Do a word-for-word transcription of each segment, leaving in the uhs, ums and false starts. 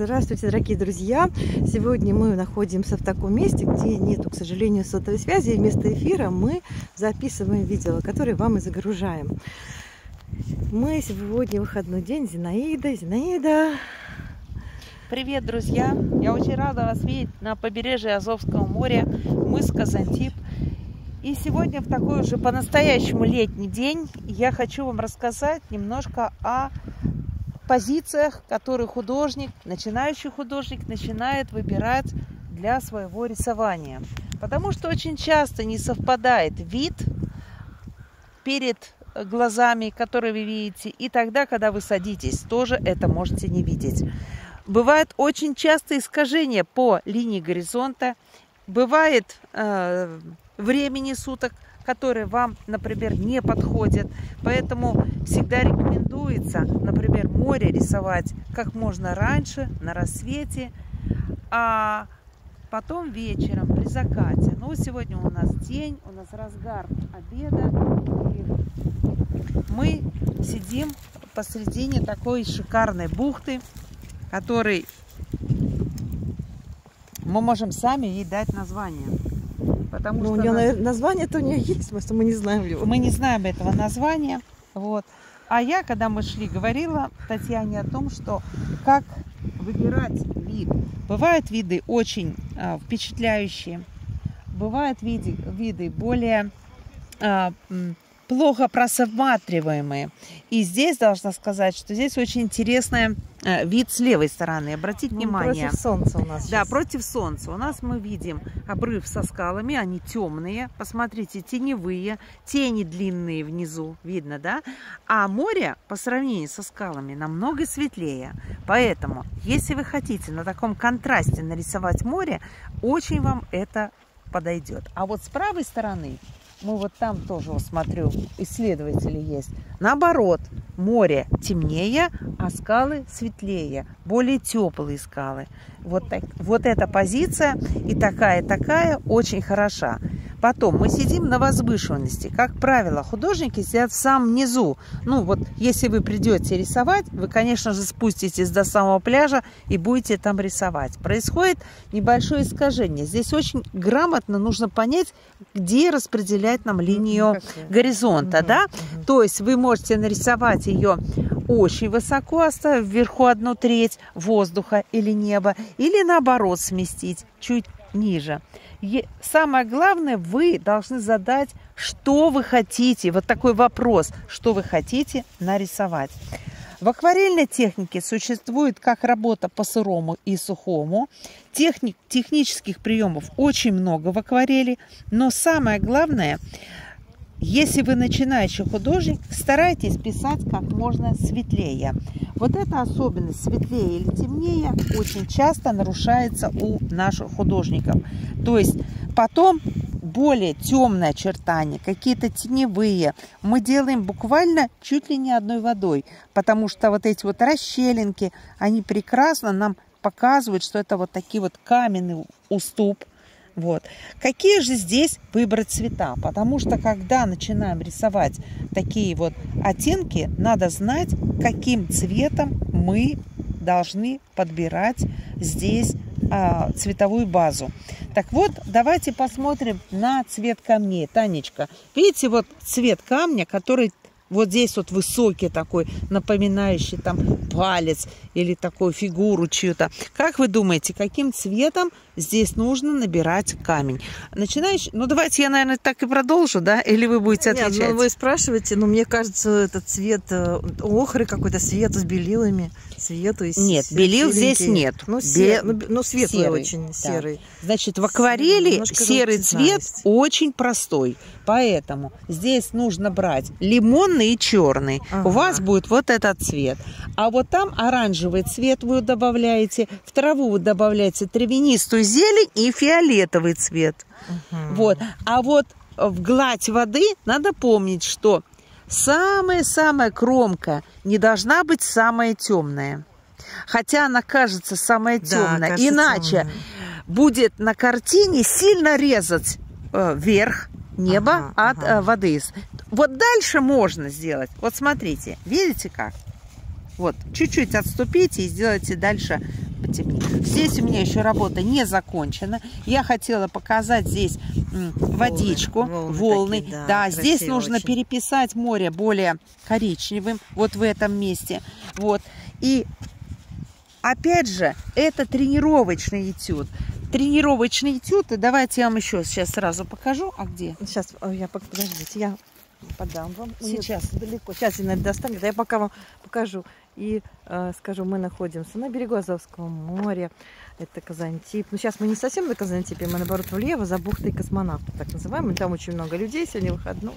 Здравствуйте, дорогие друзья! Сегодня мы находимся в таком месте, где нету, к сожалению, сотовой связи. И вместо эфира мы записываем видео, которые вам и загружаем. Мы сегодня выходной день. Зинаида, Зинаида! Привет, друзья! Я очень рада вас видеть на побережье Азовского моря. Мыс Казантип. И сегодня в такой уже по-настоящему летний день я хочу вам рассказать немножко о позициях, которые художник, начинающий художник, начинает выбирать для своего рисования. Потому что очень часто не совпадает вид перед глазами, которые вы видите, и тогда, когда вы садитесь, тоже это можете не видеть. Бывают очень часто искажения по линии горизонта, бывает э, времени суток, которые вам, например, не подходят. Поэтому всегда рекомендуется, например, море рисовать как можно раньше, на рассвете, а потом вечером при закате. Ну, сегодня у нас день, у нас разгар обеда. И мы сидим посредине такой шикарной бухты, которой мы можем сами ей дать название. Потому что у нее нас... название-то у нее есть, просто мы не знаем его. Мы не знаем этого названия. Вот. А я, когда мы шли, говорила Татьяне о том, что как выбирать вид. Бывают виды очень э, впечатляющие, бывают виды, виды более э, плохо просматриваемые. И здесь должна сказать, что здесь очень интересный э, вид с левой стороны. Обратите ну, внимание. Против солнца у нас. Да, сейчас. Против солнца. У нас мы видим обрыв со скалами, они темные. Посмотрите, теневые, тени длинные внизу, видно, да? А море по сравнению со скалами намного светлее. Поэтому, если вы хотите на таком контрасте нарисовать море, очень вам это подойдет. А вот с правой стороны... Мы вот там тоже, смотрю, исследователи есть. Наоборот, море темнее, а скалы светлее, более теплые скалы. Вот, так, вот эта позиция и такая-такая очень хороша. Потом мы сидим на возвышенности. Как правило, художники сидят в самом низу. Ну вот, если вы придете рисовать, вы, конечно же, спуститесь до самого пляжа и будете там рисовать. Происходит небольшое искажение. Здесь очень грамотно нужно понять, где распределять нам линию горизонта. Да? То есть вы можете нарисовать ее очень высоко, оставив вверху одну треть воздуха или неба, или наоборот сместить чуть ниже. И самое главное, вы должны задать, что вы хотите. Вот такой вопрос, что вы хотите нарисовать. В акварельной технике существует как работа по сырому и сухому. Техник, технических приемов очень много в акварели. Но самое главное, если вы начинающий художник, старайтесь писать как можно светлее. Вот эта особенность, светлее или темнее, очень часто нарушается у наших художников. То есть потом более темные очертания, какие-то теневые, мы делаем буквально чуть ли не одной водой. Потому что вот эти вот расщелинки, они прекрасно нам показывают, что это вот такие вот каменный уступ. Вот. Какие же здесь выбрать цвета? Потому что, когда начинаем рисовать такие вот оттенки, надо знать, каким цветом мы должны подбирать здесь а, цветовую базу. Так вот, давайте посмотрим на цвет камней. Танечка, видите, вот цвет камня, который вот здесь вот высокий такой, напоминающий там палец или такую фигуру чью-то. Как вы думаете, каким цветом здесь нужно набирать камень? Начинаешь? Ну, давайте я, наверное, так и продолжу, да? Или вы будете отвечать? Нет, ну, вы спрашиваете, но ну, мне кажется, этот цвет охры какой-то, свету с белилами. Свету и нет, белил здесь нет. Ну, бе... ну светлый серый, очень, да. Серый. Значит, в акварели серый цвет очень простой. Поэтому здесь нужно брать лимонный и черный. Ага. У вас будет вот этот цвет. А вот там оранжевый цвет вы добавляете, в траву вы добавляете травянистую зелень и фиолетовый цвет. Угу. Вот. А вот в гладь воды надо помнить, что самая-самая кромка не должна быть самая темная. Хотя она кажется самая темная. Да, кажется, иначе темная. Будет на картине сильно резать э, вверх небо, ага, от ага. Э, воды. Вот дальше можно сделать. Вот смотрите, видите как? Вот, чуть-чуть отступите и сделайте дальше потемнее. Здесь у меня еще работа не закончена. Я хотела показать здесь водичку, волны. волны. Такие, да, да, здесь нужно очень. переписать море более коричневым, вот в этом месте. Вот. И опять же, это тренировочный этюд. Тренировочный этюд. Давайте я вам еще сейчас сразу покажу. А где? Сейчас, я, подождите, я... подам вам. Сейчас далеко. Сейчас я, наверное, достану. Да я пока вам покажу и э, скажу, мы находимся на берегу Азовского моря. Это Казантип. Ну, сейчас мы не совсем на Казантипе, мы наоборот влево за бухтой Космонавта, так называемой. Там очень много людей, сегодня выходной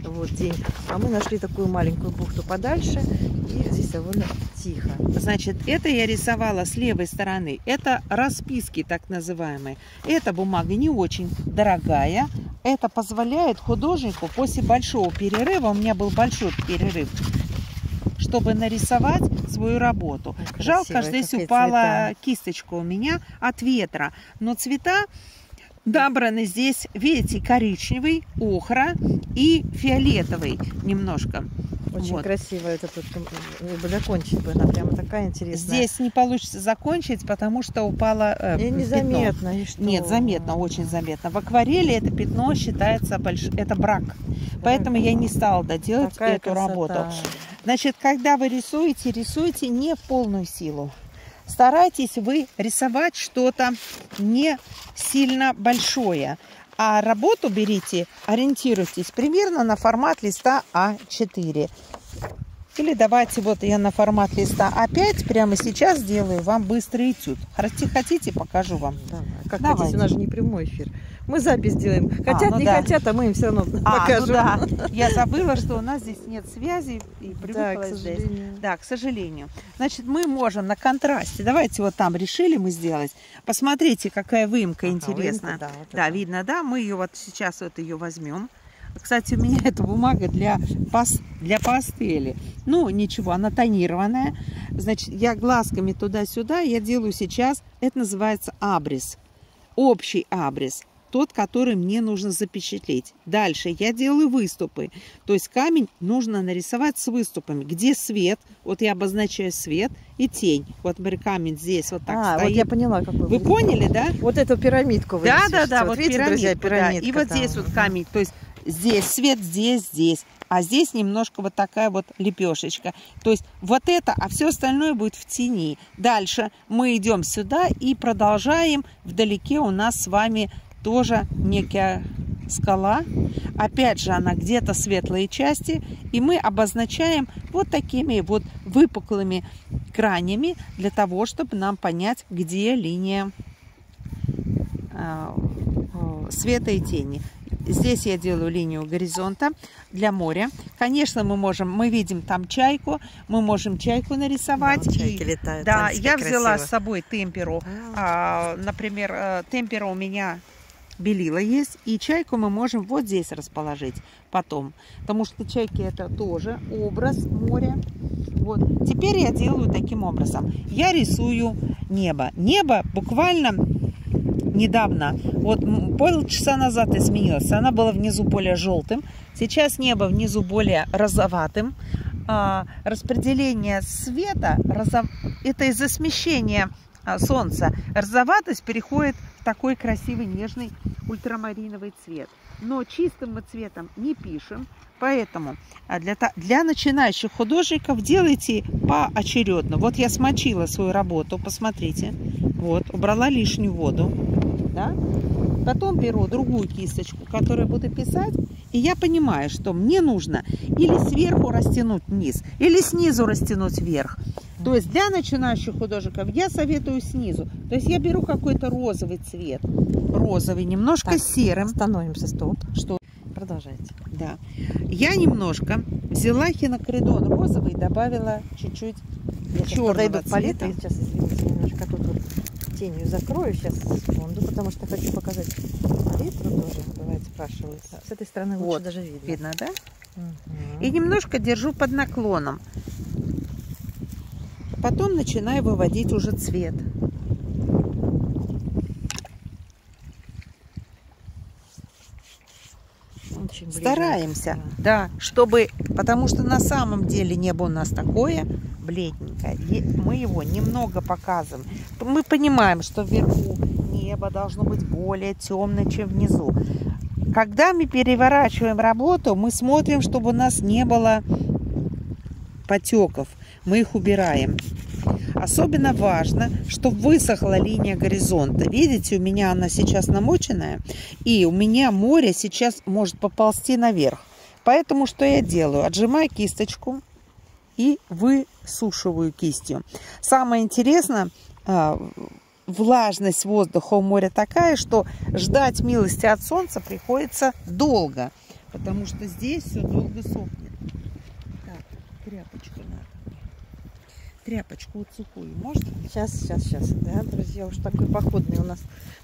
вот, день. А мы нашли такую маленькую бухту подальше, и здесь довольно тихо. Значит, это я рисовала с левой стороны. Это расписки так называемые. Эта бумага не очень дорогая. Это позволяет художнику после большого перерыва, у меня был большой перерыв, чтобы нарисовать свою работу. Красиво. Жалко, что здесь упала цвета. кисточка у меня от ветра. Но цвета набраны здесь, видите, коричневый, охра и фиолетовый немножко. Очень вот. красиво это тут. Закончить бы, она прямо такая интересная. Здесь не получится закончить, потому что упало э, и незаметно, пятно. И что? Нет, заметно, очень заметно. В акварели это пятно считается большим, это брак. брак. Поэтому я не стала доделать такая эту красота. работу. Значит, когда вы рисуете, рисуйте не в полную силу. Старайтесь вы рисовать что-то не сильно большое. А работу берите, ориентируйтесь примерно на формат листа А четыре. Или давайте вот я на формат листа А пять прямо сейчас сделаю вам быстрый этюд. Хотите, хотите, покажу вам. Давай. Как давайте. Хотите, у нас же не прямой эфир. Мы запись делаем. Хотят, а, ну не да. хотят, а мы им все равно а, покажем. Ну да. Я забыла, что у нас здесь нет связи и привыкла да, здесь. Да, к сожалению. Значит, мы можем на контрасте. Давайте вот там решили мы сделать. Посмотрите, какая выемка ага, интересная. Выемка, да, вот да видно, да? Мы ее вот сейчас вот ее возьмем. Кстати, у меня эта бумага для, пас... для пастели. Ну, ничего, она тонированная. Значит, я глазками туда-сюда, я делаю сейчас, это называется абрис. Общий абрис, тот, который мне нужно запечатлеть. Дальше я делаю выступы. То есть камень нужно нарисовать с выступами. Где свет? Вот я обозначаю свет и тень. Вот камень здесь вот так а, стоит. Вот я поняла, какой вы выступ. поняли, да? Вот эту пирамидку вы рисуете. Да, да, да, вот, вот видите, пирамидку, друзья, пирамидка, да. И вот там. здесь вот камень, то есть здесь свет, здесь, здесь. А здесь немножко вот такая вот лепешечка. То есть вот это, а все остальное будет в тени. Дальше мы идем сюда и продолжаем. Вдалеке у нас с вами тоже некая скала. Опять же, она где-то светлые части. И мы обозначаем вот такими вот выпуклыми кранями для того, чтобы нам понять, где линия света и тени. Здесь я делаю линию горизонта для моря. Конечно, мы можем, мы видим там чайку, мы можем чайку нарисовать. Да, чайки и, летают, да, я красиво. взяла с собой темперу. А, например, темпера у меня белила есть, и чайку мы можем вот здесь расположить потом, потому что чайки это тоже образ моря. Вот. Теперь я делаю таким образом. Я рисую небо. Небо буквально... Недавно, вот полчаса назад изменилось. Она была внизу более желтым. Сейчас небо внизу более розоватым. А, распределение света, розов... это из-за смещения а, солнца. Розоватость переходит в такой красивый нежный ультрамариновый цвет. Но чистым мы цветом не пишем. Поэтому для, для начинающих художников делайте поочередно. Вот я смочила свою работу, посмотрите. Вот, убрала лишнюю воду. Да? Потом беру другую кисточку, которую буду писать, и я понимаю, что мне нужно или сверху растянуть вниз, или снизу растянуть вверх. То есть для начинающих художников я советую снизу. То есть я беру какой-то розовый цвет, розовый, немножко так, серым. Становимся, стоп. Что? Продолжайте. Да. Я немножко взяла хинокридон розовый и добавила чуть-чуть черного цвета. Я сейчас, извините, немножко тут вот тенью закрою сейчас секунду, потому что хочу показать палитру тоже, бывает спрашивается. С этой стороны лучше вот, даже видно. Видно, да? Угу. И немножко держу под наклоном. Потом начинаю выводить уже цвет. Стараемся, да, чтобы, потому что на самом деле небо у нас такое, бледненько. И мы его немного показываем. Мы понимаем, что вверху небо должно быть более темное, чем внизу. Когда мы переворачиваем работу, мы смотрим, чтобы у нас не было потеков. Мы их убираем. Особенно важно, чтобы высохла линия горизонта. Видите, у меня она сейчас намоченная. И у меня море сейчас может поползти наверх. Поэтому что я делаю? Отжимаю кисточку и высушиваю кистью. Самое интересное, влажность воздуха у моря такая, что ждать милости от солнца приходится долго. Потому что здесь все долго сохнет. Так, тряпочку надо. Тряпочку вот сухую можно? Сейчас, сейчас, сейчас. Да, друзья, уж такой походный у нас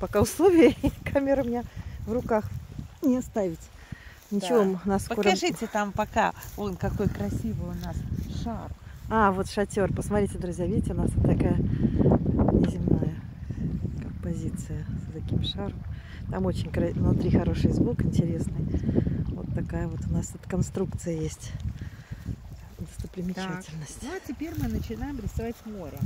пока условия. Камера у меня в руках не оставить. Ничего, да. У нас покажите скоро... там пока, вон какой красивый у нас шар. А, вот шатер. Посмотрите, друзья, видите, у нас вот такая неземная композиция с таким шаром. Там очень кра... внутри хороший звук, интересный. Вот такая вот у нас тут конструкция есть. Достопримечательность. Так. Ну а теперь мы начинаем рисовать море.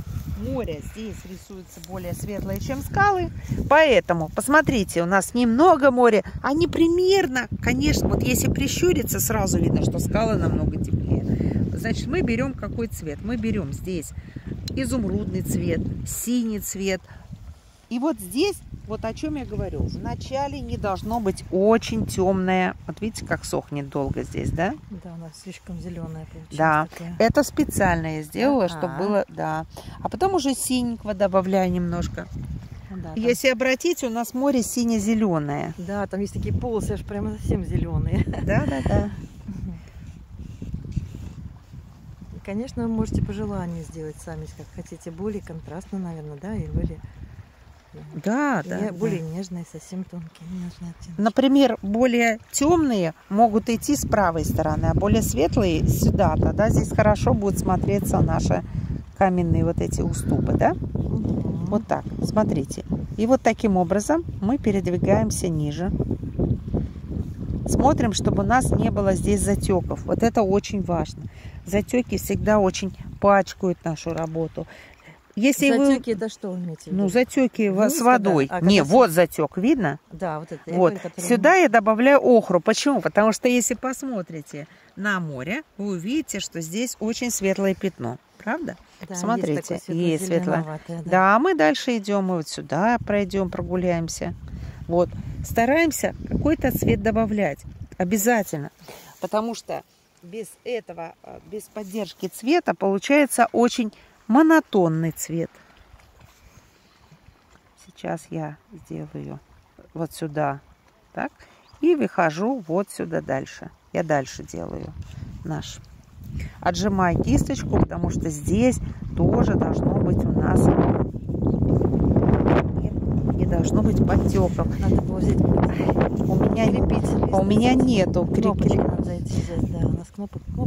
Море здесь рисуется более светлое, чем скалы. Поэтому, посмотрите, у нас немного моря. Они примерно, конечно, вот если прищуриться, сразу видно, что скалы намного теплее. Значит, мы берем какой цвет? Мы берем здесь изумрудный цвет, синий цвет. И вот здесь, вот о чем я говорю, вначале не должно быть очень темное. Вот видите, как сохнет долго здесь, да? Да, у нас слишком зеленая получилась. Да, такая. Это специально я сделала, а-а-а. Чтобы было, да. А потом уже синенького добавляю немножко. Да, если там... обратите, у нас море сине-зеленое. Да, там есть такие полосы, аж прямо совсем зеленые. Да, да, да. И, конечно, вы можете по желанию сделать сами, как хотите, более контрастно, наверное, да, и более... Да, и да. Более да. Нежные, совсем тонкие, нежные оттенки. Например, более темные могут идти с правой стороны, а более светлые сюда. Тогда здесь хорошо будут смотреться наши каменные вот эти уступы, да? Угу. Вот так, смотрите. И вот таким образом мы передвигаемся ниже. Смотрим, чтобы у нас не было здесь затеков. Вот это очень важно. Затеки всегда очень пачкают нашу работу. Если затеки вы... это что вы имеете в виду? Ну, затеки вниз, с водой. Да? А, не, вот с... затек, видно? Да, вот это. Вот. Я говорю, сюда мы... я добавляю охру. Почему? Потому что если посмотрите на море, вы увидите, что здесь очень светлое пятно. Правда? Да, смотрите, есть светлое. Да. Да, мы дальше идем, мы вот сюда пройдем, прогуляемся. Вот. Стараемся какой-то цвет добавлять. Обязательно. Потому что без этого, без поддержки цвета получается очень... монотонный цвет. Сейчас я сделаю вот сюда так и выхожу вот сюда дальше. Я дальше делаю наш. Отжимаю кисточку, потому что здесь тоже должно быть у нас не должно быть подтеков. Надо было взять. У меня лепить. А у меня нету крики.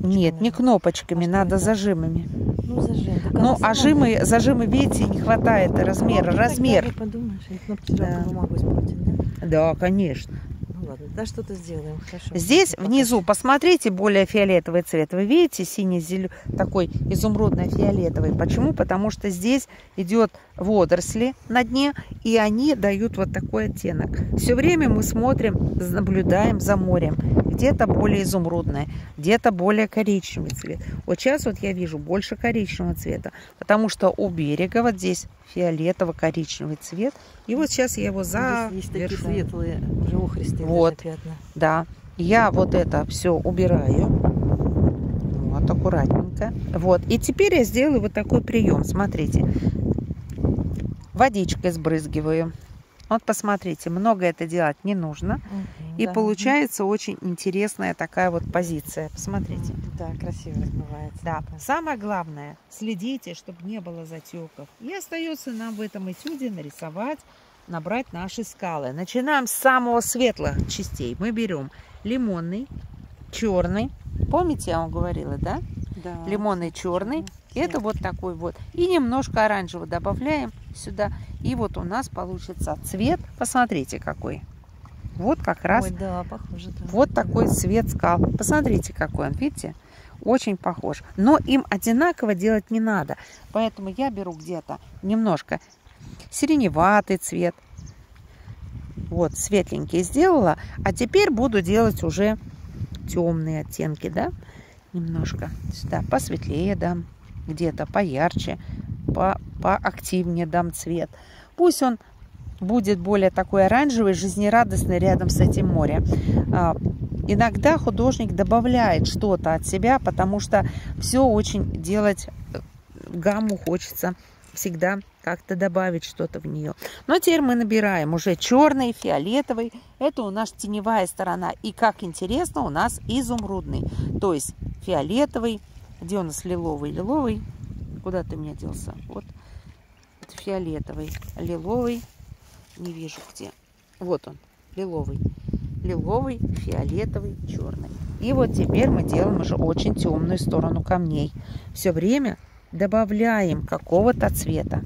Нет, не кнопочками, надо зажимами. Ну, зажим. Ну ожимы, зажимы, видите, не хватает размера. Размер. Подумаешь, да. Да? Да, конечно. Ну, ладно, да, что-то сделаем. Хорошо. Здесь покажу. Внизу, посмотрите, более фиолетовый цвет. Вы видите, синий-зеленый, такой изумрудно-фиолетовый. Почему? Потому что здесь идет водоросли на дне, и они дают вот такой оттенок. Все время мы смотрим, наблюдаем за морем. Где-то более изумрудное, где-то более коричневый цвет. Вот сейчас вот я вижу больше коричневого цвета, потому что у берега вот здесь фиолетово-коричневый цвет. И вот сейчас я его завершу. Здесь такие светлые, уже охристые вот, пятна. Да. Я вот это все убираю. Вот, аккуратненько. Вот. И теперь я сделаю вот такой прием. Смотрите. Водичкой сбрызгиваю. Вот посмотрите, много это делать не нужно. Угу, и да, получается угу. Очень интересная такая вот позиция. Посмотрите. Да, красиво размывается. Да. Да. Самое главное, следите, чтобы не было затеков. И остается нам в этом этюде нарисовать, набрать наши скалы. Начинаем с самого светлых частей. Мы берем лимонный, черный. Помните, я вам говорила, да? Да. Лимонный, черный. Это вот такой вот. И немножко оранжевого добавляем сюда. И вот у нас получится цвет. Посмотрите, какой. Вот как раз. Ой, да, похоже, да. Вот такой цвет скал. Посмотрите, какой он. Видите? очень похож. Но им одинаково делать не надо. Поэтому я беру где-то немножко сиреневатый цвет. Вот, светленький сделала. А теперь буду делать уже темные оттенки, да? Немножко сюда посветлее дам, где-то поярче, по, поактивнее дам цвет. Пусть он будет более такой оранжевый, жизнерадостный рядом с этим морем. А, иногда художник добавляет что-то от себя, потому что все очень делать, гамму хочется всегда как-то добавить что-то в нее. Но теперь мы набираем уже черный, фиолетовый. Это у нас теневая сторона. И, как интересно, у нас изумрудный. То есть фиолетовый. Где у нас лиловый? Лиловый. Куда ты у меня делся? Вот. Фиолетовый. Лиловый. Не вижу где. Вот он. Лиловый. Лиловый, фиолетовый, черный. И вот теперь мы делаем уже очень темную сторону камней. Все время добавляем какого-то цвета.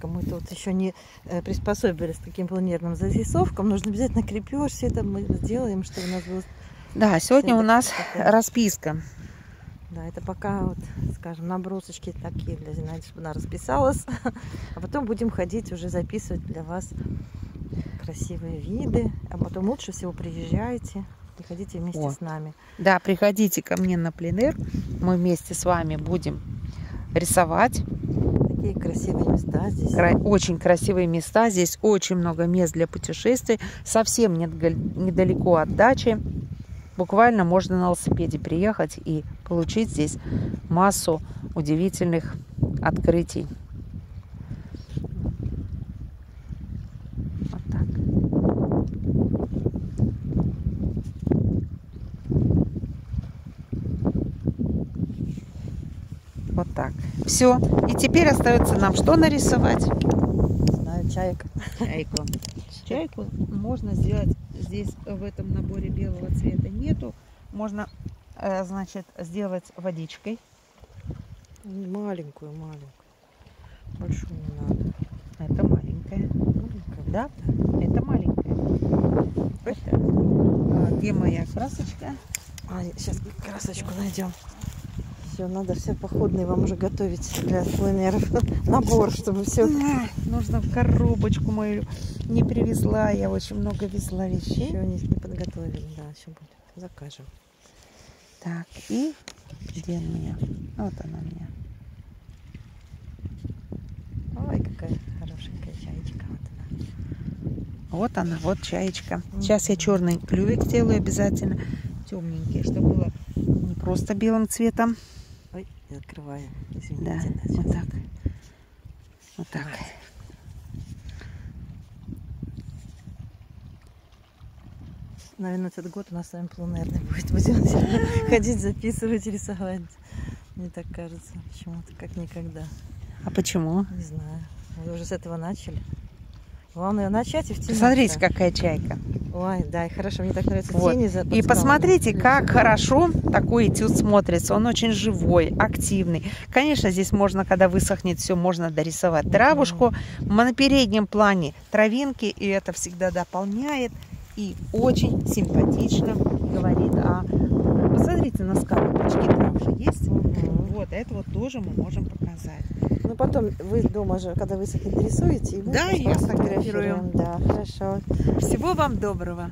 Мы тут еще не приспособились к таким планерным зарисовкам. Нужно обязательно крепеж, все это мы сделаем, чтобы у нас было... Да, сегодня у нас такое... расписка. Да, это пока, вот, скажем, набросочки такие для Зинаиды, чтобы она расписалась. А потом будем ходить уже записывать для вас красивые виды. А потом лучше всего приезжайте, приходите вместе О. с нами. Да, приходите ко мне на пленэр. Мы вместе с вами будем рисовать. Красивые места здесь. Очень красивые места. Здесь очень много мест для путешествий. Совсем недалеко от дачи. Буквально можно на велосипеде приехать и получить здесь массу удивительных открытий. Вот так. Вот так. Все. И теперь остается нам что нарисовать? Знаю, чайку. Чайку. Чайку можно сделать здесь, в этом наборе белого цвета нету. Можно, значит, сделать водичкой. Маленькую, маленькую. Большую не надо. Это маленькая. Маленькая. Да? Это маленькая. Вот. Где моя красочка? А, сейчас красочку найдем. Надо все походные вам уже готовить для пленеров набор, чтобы все. Нужно в коробочку мою не привезла, я очень много везла вещей. Еще не подготовили, да, еще будет. Закажем. Так, и где она у меня? Вот она у меня. Ой, какая хорошенькая чаечка. Вот она, вот, она, вот чаечка. Сейчас я черный клювик сделаю обязательно, темненький, чтобы было не просто белым цветом. Ой, не открываю. Извините, да, вот так. Вот так. Давай. Наверное, этот год у нас с вами пленерный будет. Будем ходить, записывать, рисовать. Мне так кажется. Почему-то как никогда. А почему? Не знаю. Вы уже с этого начали. Главное начать и в тени. Смотрите, какая чайка. Ой, да, и хорошо, мне так нравится вот. тени. И посмотрите, как хорошо такой этюд смотрится. Он очень живой, активный. Конечно, здесь можно, когда высохнет все, можно дорисовать травушку. На переднем плане травинки, и это всегда дополняет. И очень симпатично говорит о... Посмотрите на скалочки, там же есть. Вот, это вот тоже мы можем показать. Ну, потом вы дома же, когда высохнет, рисуете. И мы да, я фотографирую. Да, хорошо. Всего вам доброго.